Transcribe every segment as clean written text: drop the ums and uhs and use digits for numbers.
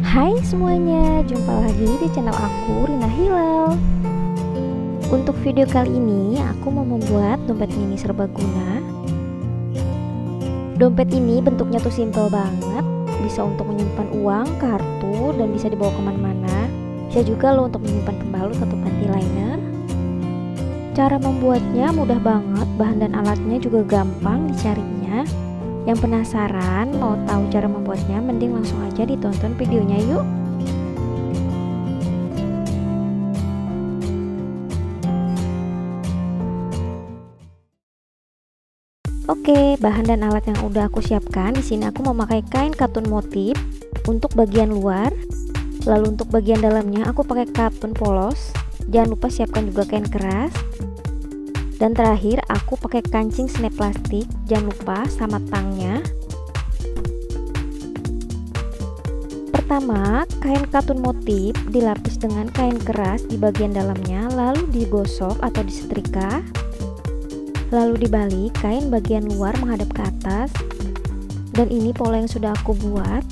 Hai semuanya, jumpa lagi di channel aku, Rina Hilal. Untuk video kali ini aku mau membuat dompet mini serbaguna. Dompet ini bentuknya tuh simple banget, bisa untuk menyimpan uang, kartu, dan bisa dibawa kemana-mana. Bisa juga loh untuk menyimpan pembalut atau panty liner. Cara membuatnya mudah banget, bahan dan alatnya juga gampang dicarinya. Yang penasaran mau tahu cara membuatnya, mending langsung aja ditonton videonya yuk. Oke, bahan dan alat yang udah aku siapkan. Di sini aku memakai kain katun motif untuk bagian luar. Lalu untuk bagian dalamnya aku pakai katun polos. Jangan lupa siapkan juga kain keras. Dan terakhir aku pakai kancing snap plastik, jangan lupa sama tangnya. Pertama, kain katun motif dilapis dengan kain keras di bagian dalamnya, lalu digosok atau disetrika. Lalu dibalik, kain bagian luar menghadap ke atas. Dan ini pola yang sudah aku buat.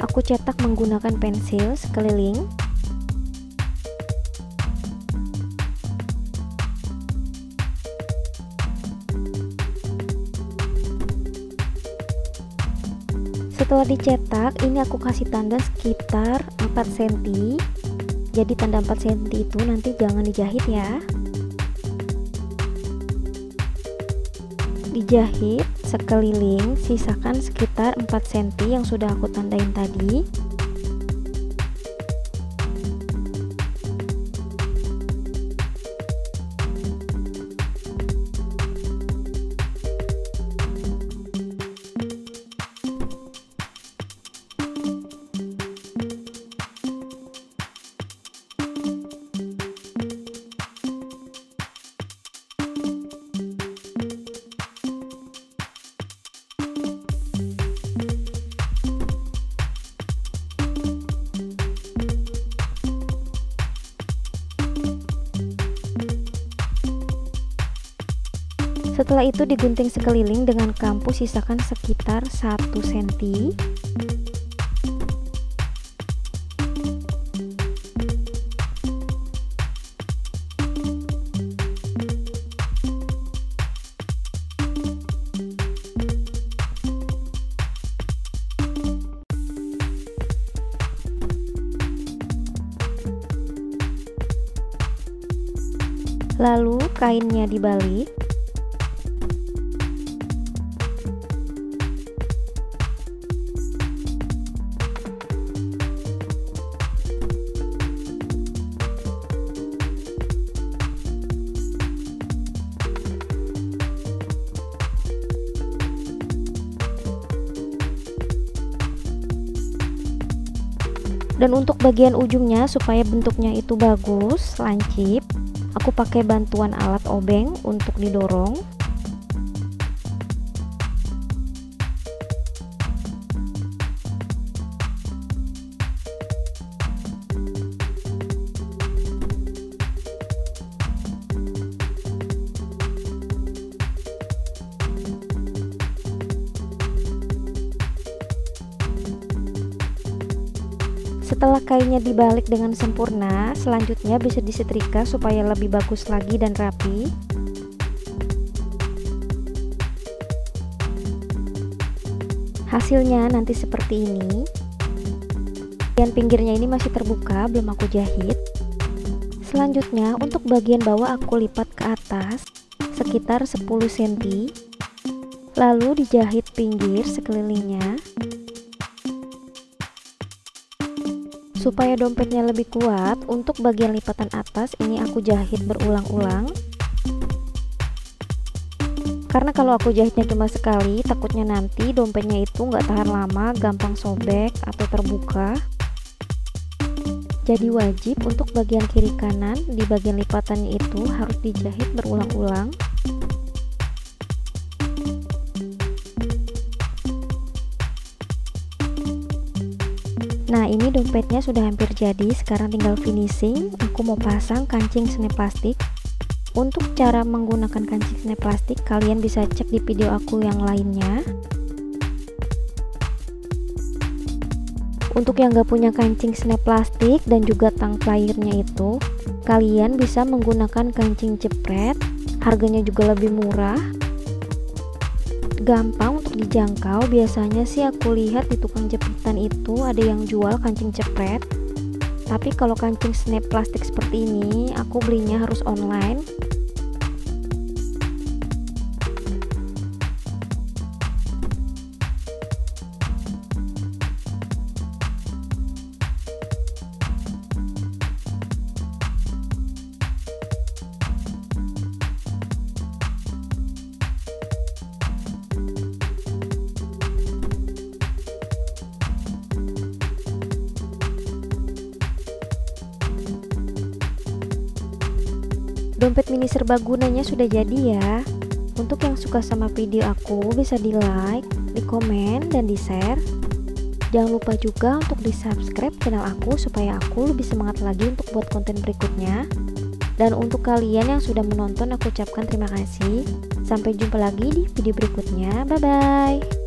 Aku cetak menggunakan pensil sekeliling. Setelah dicetak, ini aku kasih tanda sekitar 4 cm. Jadi tanda 4 cm itu nanti jangan dijahit ya. Dijahit sekeliling, sisakan sekitar 4 cm yang sudah aku tandain tadi. Setelah itu digunting sekeliling dengan kampu, sisakan sekitar 1 cm. Lalu kainnya dibalik. Dan untuk bagian ujungnya, supaya bentuknya itu bagus, lancip, aku pakai bantuan alat obeng untuk didorong. Setelah kainnya dibalik dengan sempurna, selanjutnya bisa disetrika supaya lebih bagus lagi dan rapi. Hasilnya nanti seperti ini. Bagian pinggirnya ini masih terbuka, belum aku jahit. Selanjutnya untuk bagian bawah aku lipat ke atas sekitar 10 cm. Lalu dijahit pinggir sekelilingnya. Supaya dompetnya lebih kuat, untuk bagian lipatan atas ini aku jahit berulang-ulang. Karena kalau aku jahitnya cuma sekali, takutnya nanti dompetnya itu nggak tahan lama, gampang sobek atau terbuka. Jadi wajib untuk bagian kiri kanan di bagian lipatannya itu harus dijahit berulang-ulang. Nah, ini dompetnya sudah hampir jadi. Sekarang tinggal finishing. Aku mau pasang kancing snap plastik. Untuk cara menggunakan kancing snap plastik, kalian bisa cek di video aku yang lainnya. Untuk yang nggak punya kancing snap plastik dan juga tang plier-nya itu, kalian bisa menggunakan kancing jepret, harganya juga lebih murah, gampang untuk dijangkau. Biasanya sih aku lihat di tukang jepretan itu ada yang jual kancing jepret, tapi kalau kancing snap plastik seperti ini aku belinya harus online. Dompet mini serbagunanya sudah jadi ya. Untuk yang suka sama video aku bisa di like, di komen, dan di share. Jangan lupa juga untuk di subscribe channel aku supaya aku lebih semangat lagi untuk buat konten berikutnya. Dan untuk kalian yang sudah menonton aku ucapkan terima kasih. Sampai jumpa lagi di video berikutnya, bye bye.